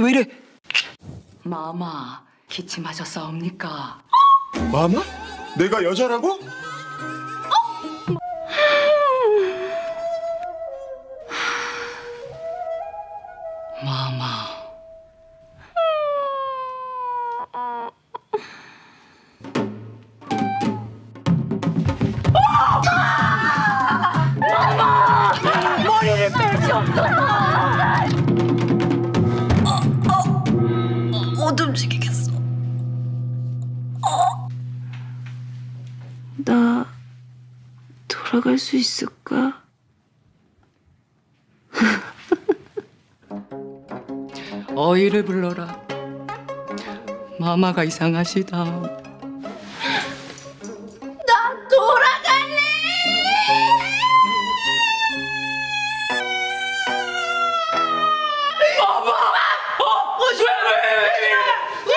목소리 왜 이래? 마마, 기침하셨사옵니까? 마마? 내가 여자라고? 마마. 머리를 뺄 수 없어. 못 움직이겠어. 나 돌아갈 수 있을까? 어이를 불러라. 마마가 이상하시다. 나 돌아갈래. 마마! 왜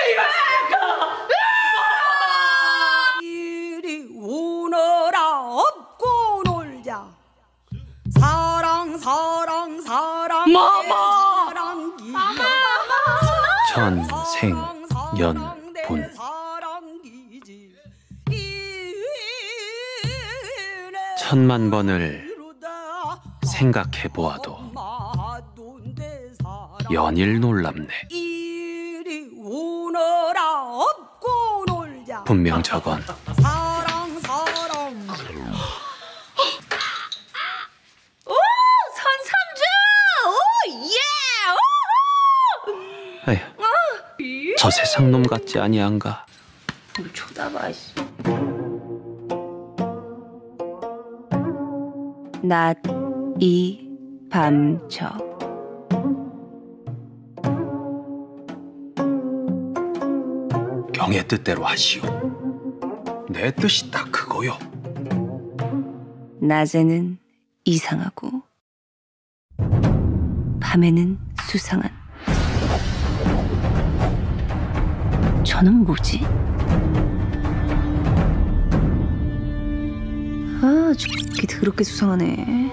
이리 오너라 업고 놀자. 사랑 사랑 사랑. 마마! 천생연분 천만 번을 생각해보아도 연일 놀랍네. 분명 저건 저 세상 놈 같지 아니한가? 뭘 쳐다봐. 낮 이 밤적 경의 뜻대로 하시오. 내 뜻이 딱 그거요. 낮에는 이상하고 밤에는 수상한. 저는 뭐지? 아, 저기 더럽게 수상하네.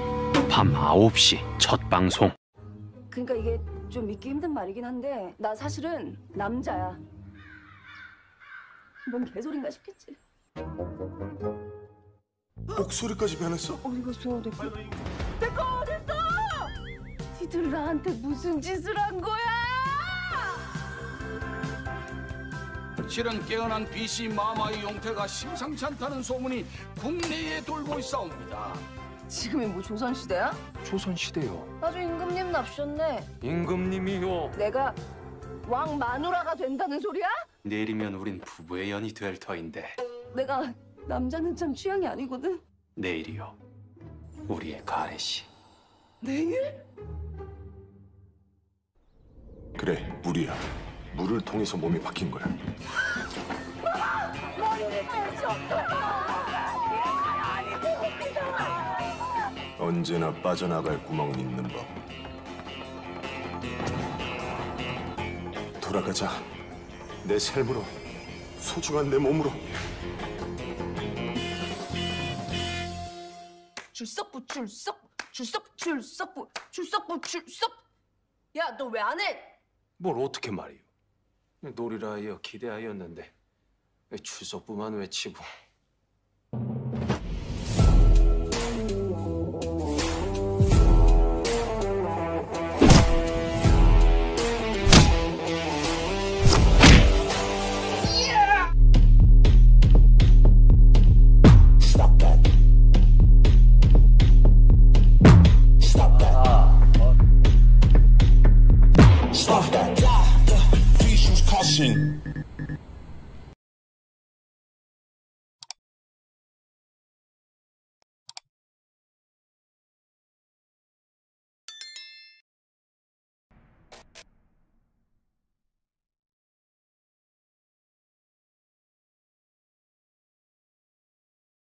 밤 9시 첫 방송. 그러니까 이게 좀 믿기 힘든 말이긴 한데 나 사실은 남자야. 뭔 개소린가 싶겠지. 목소리까지 변했어? 어디 갔어? 내 거. 내 거 어딨어? 니들 나한테 무슨 짓을 한 거야? 실은 깨어난 BC 마마의 용태가 심상치 않다는 소문이 국내에 돌고 있사옵니다. 지금이 뭐 조선시대야? 조선시대요. 아주 임금님 납셨네. 임금님이요. 내가 왕 마누라가 된다는 소리야? 내일이면 우린 부부의 연이 될 터인데. 내가 남자는 참 취향이 아니거든. 내일이요. 우리의 가래시. 내일? 그래, 물이야. 물을 통해서 몸이 바뀐 거야. 언제나 빠져나갈 구멍은 있는 법. 돌아가자. 내 삶으로, 소중한 내 몸으로. 출석부 출석, 출석 출석부, 출석부 출석. 야, 너 왜 안 해? 뭘 어떻게 말이요? 노리라 하여 기대하였는데 왜 출석부만 외치고.